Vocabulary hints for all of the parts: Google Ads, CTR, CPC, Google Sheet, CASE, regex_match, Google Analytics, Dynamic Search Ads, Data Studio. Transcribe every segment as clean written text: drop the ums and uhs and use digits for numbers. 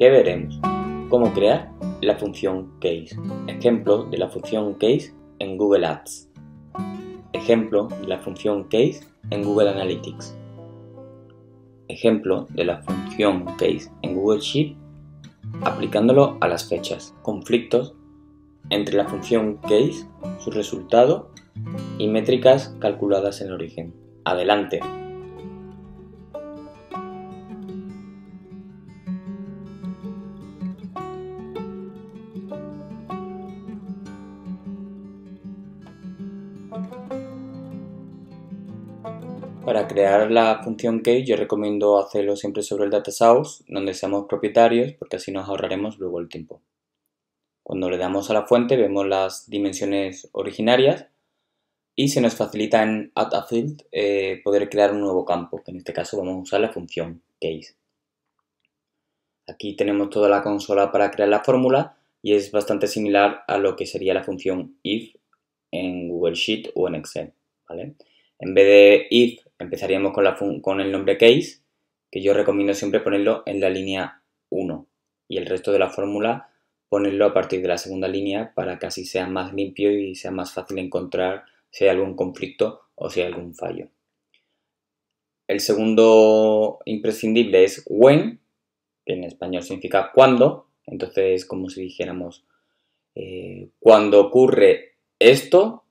que veremos cómo crear la función CASE, ejemplo de la función CASE en Google Ads, ejemplo de la función CASE en Google Analytics, ejemplo de la función CASE en Google Sheet aplicándolo a las fechas, conflictos entre la función CASE, su resultado y métricas calculadas en el origen. Adelante. Para crear la función CASE yo recomiendo hacerlo siempre sobre el data source donde seamos propietarios, porque así nos ahorraremos luego el tiempo. Cuando le damos a la fuente vemos las dimensiones originarias y se nos facilita en Add a Field poder crear un nuevo campo, que en este caso vamos a usar la función CASE. Aquí tenemos toda la consola para crear la fórmula y es bastante similar a lo que sería la función IF en Google Sheet o en Excel, ¿vale? En vez de IF empezaríamos con el nombre CASE, que yo recomiendo siempre ponerlo en la línea 1 y el resto de la fórmula ponerlo a partir de la segunda línea para que así sea más limpio y sea más fácil encontrar si hay algún conflicto o si hay algún fallo. El segundo imprescindible es WHEN, que en español significa cuando. Entonces es como si dijéramos cuando ocurre esto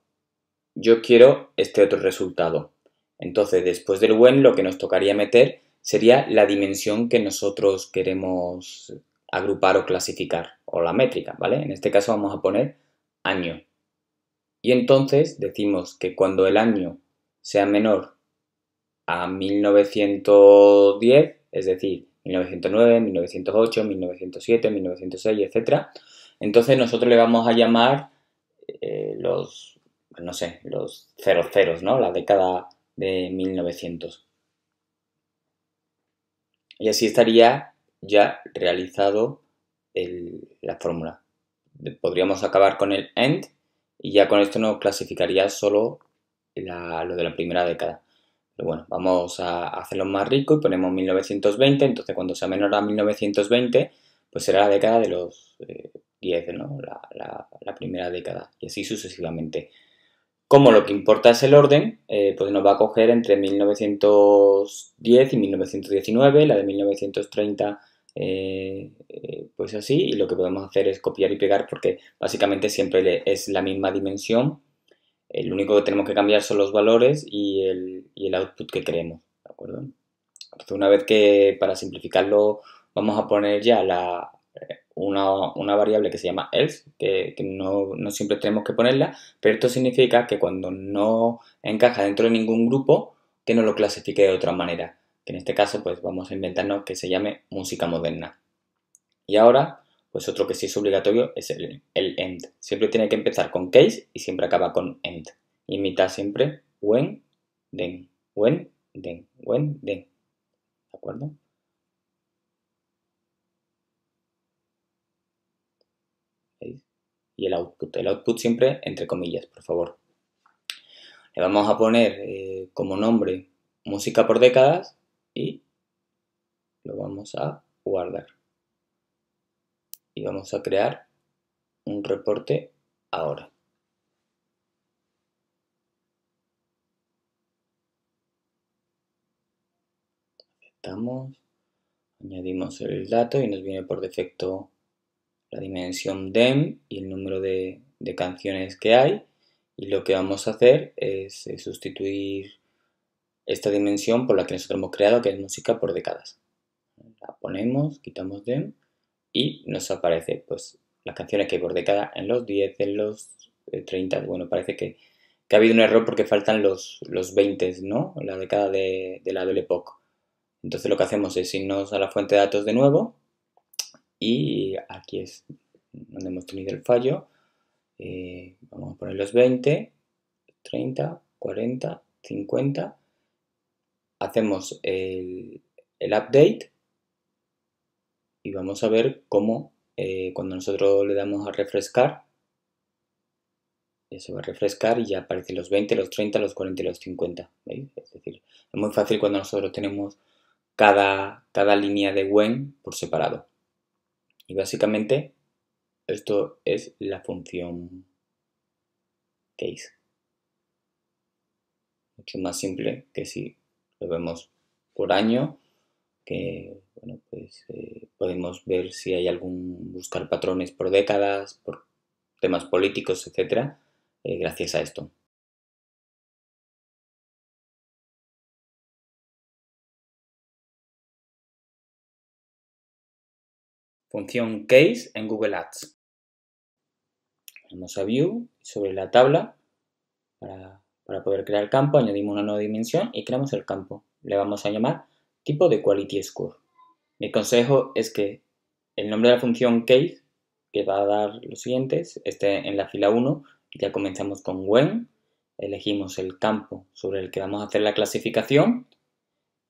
yo quiero este otro resultado. Entonces después del WHEN lo que nos tocaría meter sería la dimensión que nosotros queremos agrupar o clasificar, o la métrica, ¿vale? En este caso vamos a poner año. Y entonces decimos que cuando el año sea menor a 1910, es decir, 1909, 1908, 1907, 1906, etc., entonces nosotros le vamos a llamar los ceros, ¿no? La década de 1900. Y así estaría ya realizado la fórmula. Podríamos acabar con el END y ya con esto nos clasificaría solo lo de la primera década. Pero bueno, vamos a hacerlo más rico y ponemos 1920. Entonces cuando sea menor a 1920 pues será la década de los 10, ¿no? la primera década y así sucesivamente. Como lo que importa es el orden, pues nos va a coger entre 1910 y 1919, la de 1930, pues así, y lo que podemos hacer es copiar y pegar porque básicamente siempre es la misma dimensión. Lo único que tenemos que cambiar son los valores y el output que queremos, ¿de acuerdo? Entonces una vez que, para simplificarlo, vamos a poner ya una variable que se llama else, que no siempre tenemos que ponerla, pero esto significa que cuando no encaja dentro de ningún grupo, que nos lo clasifique de otra manera. Que en este caso, pues vamos a inventarnos que se llame música moderna. Y ahora, pues otro que sí es obligatorio es el end. Siempre tiene que empezar con CASE y siempre acaba con end. Imita siempre when, then, when, then, when, then. ¿De acuerdo? Y el output siempre entre comillas, por favor. Le vamos a poner como nombre música por décadas y lo vamos a guardar. Y vamos a crear un reporte ahora. Aceptamos, añadimos el dato y nos viene por defecto la dimensión DEM y el número de canciones que hay, y lo que vamos a hacer es sustituir esta dimensión por la que nosotros hemos creado, que es música por décadas. La ponemos, quitamos DEM y nos aparece pues las canciones que hay por década en los 10, en los 30. Bueno, parece que ha habido un error porque faltan los 20, ¿no? La década de la Belle Époque. Entonces lo que hacemos es irnos a la fuente de datos de nuevo. Y aquí es donde hemos tenido el fallo. Vamos a poner los 20, 30, 40, 50. Hacemos el update y vamos a ver cómo cuando nosotros le damos a refrescar, ya se va a refrescar y ya aparecen los 20, los 30, los 40 y los 50. ¿Veis? Es decir, es muy fácil cuando nosotros tenemos cada línea de WHEN por separado. Y básicamente esto es la función CASE. Mucho más simple que si lo vemos por año, que bueno, pues, podemos ver si hay algún, buscar patrones por décadas, por temas políticos, etcétera, gracias a esto. Función CASE en Google Ads. Vamos a View, sobre la tabla, para poder crear el campo, añadimos una nueva dimensión y creamos el campo. Le vamos a llamar tipo de Quality Score. Mi consejo es que el nombre de la función CASE, que va a dar los siguientes, esté en la fila 1, ya comenzamos con WHEN, elegimos el campo sobre el que vamos a hacer la clasificación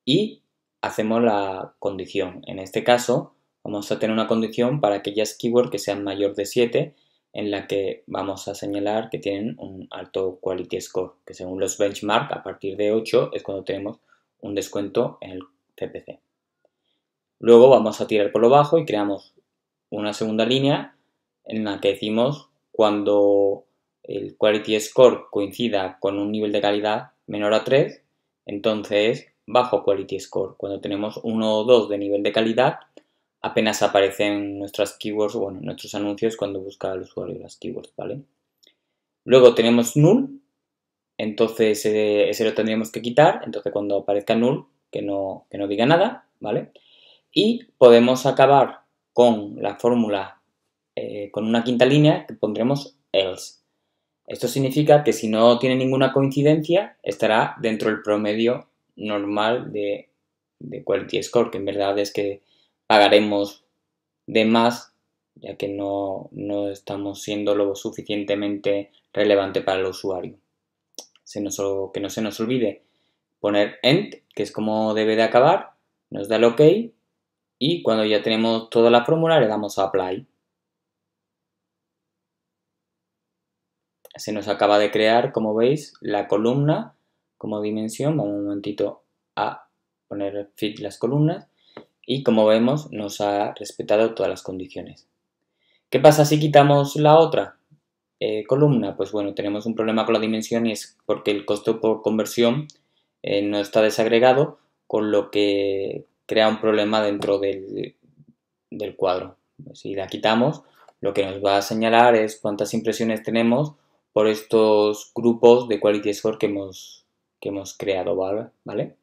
y hacemos la condición. En este caso, vamos a tener una condición para aquellas keywords que sean mayor de 7, en la que vamos a señalar que tienen un alto quality score, que según los benchmarks, a partir de 8 es cuando tenemos un descuento en el CPC. Luego vamos a tirar por lo bajo y creamos una segunda línea en la que decimos cuando el quality score coincida con un nivel de calidad menor a 3, entonces bajo quality score. Cuando tenemos 1 o 2 de nivel de calidad, apenas aparecen nuestras keywords, bueno, nuestros anuncios cuando busca el usuario las keywords, ¿vale? Luego tenemos null, entonces ese lo tendríamos que quitar, entonces cuando aparezca null, que no diga nada, ¿vale? Y podemos acabar con la fórmula, con una quinta línea que pondremos else. Esto significa que si no tiene ninguna coincidencia, estará dentro del promedio normal de quality score, que en verdad es que pagaremos de más, ya que no estamos siendo lo suficientemente relevante para el usuario. Que no se nos olvide poner end, que es como debe de acabar, nos da el OK y cuando ya tenemos toda la fórmula le damos a apply. Se nos acaba de crear, como veis, la columna como dimensión. Vamos un momentito a poner fit las columnas. Y como vemos, nos ha respetado todas las condiciones. ¿Qué pasa si quitamos la otra columna? Pues bueno, tenemos un problema con la dimensión y es porque el costo por conversión no está desagregado, con lo que crea un problema dentro del cuadro. Si la quitamos, lo que nos va a señalar es cuántas impresiones tenemos por estos grupos de quality score que hemos creado, ¿vale?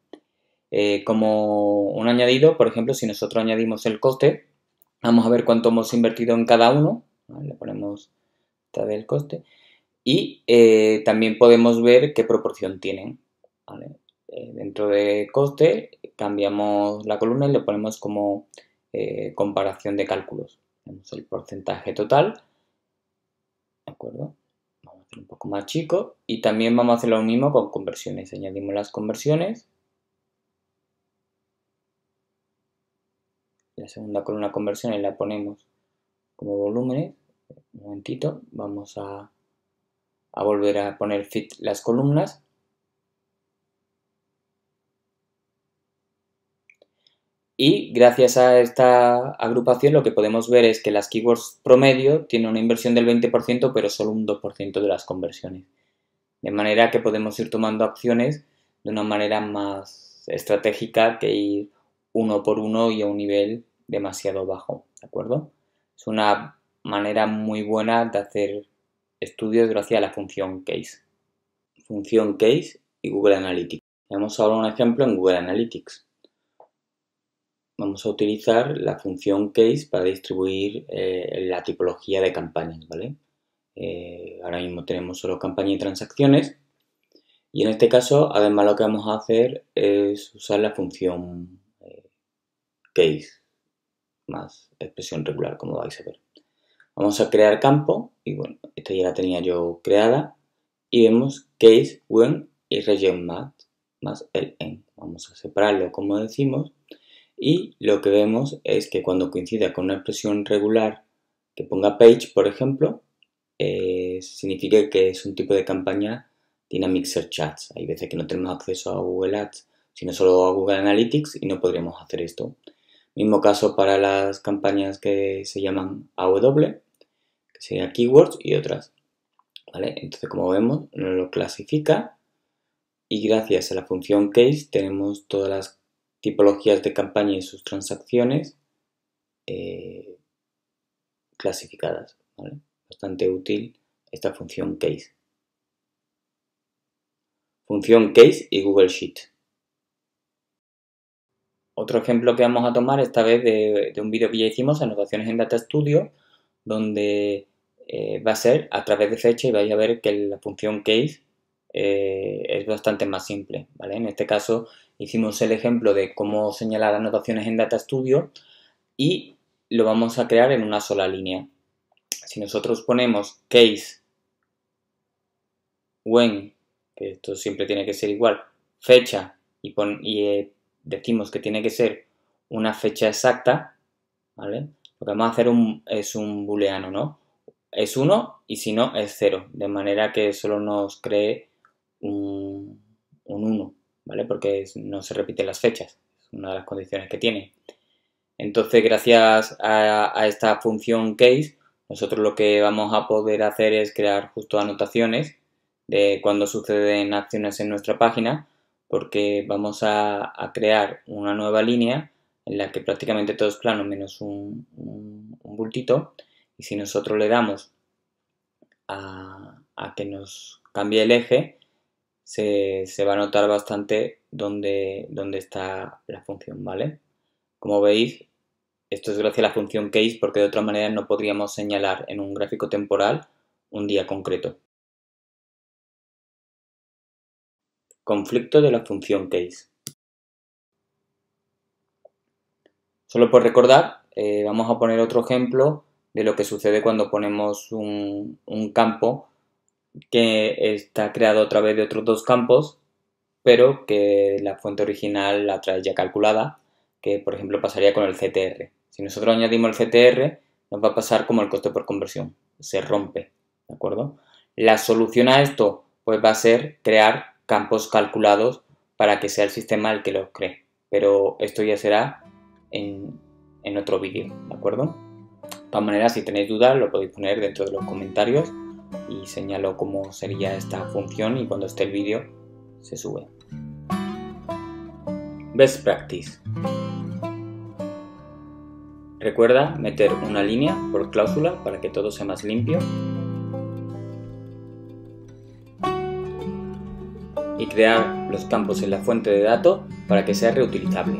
Como un añadido, por ejemplo, si nosotros añadimos el coste, vamos a ver cuánto hemos invertido en cada uno, ¿vale? Le ponemos el coste y también podemos ver qué proporción tienen, ¿vale? Dentro de coste cambiamos la columna y le ponemos como comparación de cálculos. Tenemos el porcentaje total, ¿de acuerdo? Vamos a hacer un poco más chico y también vamos a hacer lo mismo con conversiones. Añadimos las conversiones. La segunda columna conversiones la ponemos como volúmenes. Un momentito, vamos a volver a poner fit las columnas. Y gracias a esta agrupación lo que podemos ver es que las keywords promedio tienen una inversión del 20%, pero solo un 2% de las conversiones. De manera que podemos ir tomando acciones de una manera más estratégica que ir uno por uno y a un nivel demasiado bajo, ¿de acuerdo? Es una manera muy buena de hacer estudios gracias a la función CASE. Función CASE y Google Analytics. Veamos ahora un ejemplo en Google Analytics. Vamos a utilizar la función CASE para distribuir la tipología de campañas, ¿vale? Ahora mismo tenemos solo campaña y transacciones. Y en este caso, además, lo que vamos a hacer es usar la función CASE más expresión regular, como vais a ver. Vamos a crear campo y bueno, esta ya la tenía yo creada y vemos CASE, WHEN y regex_match más el EN. Vamos a separarlo como decimos y lo que vemos es que cuando coincida con una expresión regular que ponga page, por ejemplo, significa que es un tipo de campaña Dynamic Search Ads. Hay veces que no tenemos acceso a Google Ads, sino solo a Google Analytics y no podríamos hacer esto. Mismo caso para las campañas que se llaman AW, que sería Keywords y otras. ¿Vale? Entonces, como vemos, nos lo clasifica y gracias a la función CASE tenemos todas las tipologías de campaña y sus transacciones clasificadas. ¿Vale? Bastante útil esta función CASE. Función CASE y Google Sheet. Otro ejemplo que vamos a tomar esta vez de un vídeo que ya hicimos, anotaciones en Data Studio, donde va a ser a través de fecha y vais a ver que la función CASE es bastante más simple, ¿vale? En este caso hicimos el ejemplo de cómo señalar anotaciones en Data Studio y lo vamos a crear en una sola línea. Si nosotros ponemos CASE when, que esto siempre tiene que ser igual, fecha y decimos que tiene que ser una fecha exacta, ¿vale? Lo que vamos a hacer es un booleano, ¿no? Es 1 y si no es 0, de manera que solo nos cree un 1, ¿vale? Porque no se repiten las fechas, es una de las condiciones que tiene. Entonces, gracias a esta función CASE, nosotros lo que vamos a poder hacer es crear justo anotaciones de cuando suceden acciones en nuestra página, porque vamos a crear una nueva línea en la que prácticamente todo es plano menos un bultito, y si nosotros le damos a que nos cambie el eje, se va a notar bastante dónde está la función, ¿vale? Como veis, esto es gracias a la función CASE, porque de otra manera no podríamos señalar en un gráfico temporal un día concreto. Conflicto de la función CASE. Solo por recordar, vamos a poner otro ejemplo de lo que sucede cuando ponemos un campo que está creado a través de otros dos campos, pero que la fuente original la trae ya calculada, que por ejemplo pasaría con el CTR. Si nosotros añadimos el CTR, nos va a pasar como el coste por conversión, se rompe, ¿de acuerdo? La solución a esto pues va a ser crear campos calculados para que sea el sistema el que los cree. Pero esto ya será en otro vídeo, ¿de acuerdo? De todas maneras, si tenéis dudas, lo podéis poner dentro de los comentarios y señalo cómo sería esta función y cuando esté el vídeo se sube. Best Practice. Recuerda meter una línea por cláusula para que todo sea más limpio. Y crear los campos en la fuente de datos para que sea reutilizable.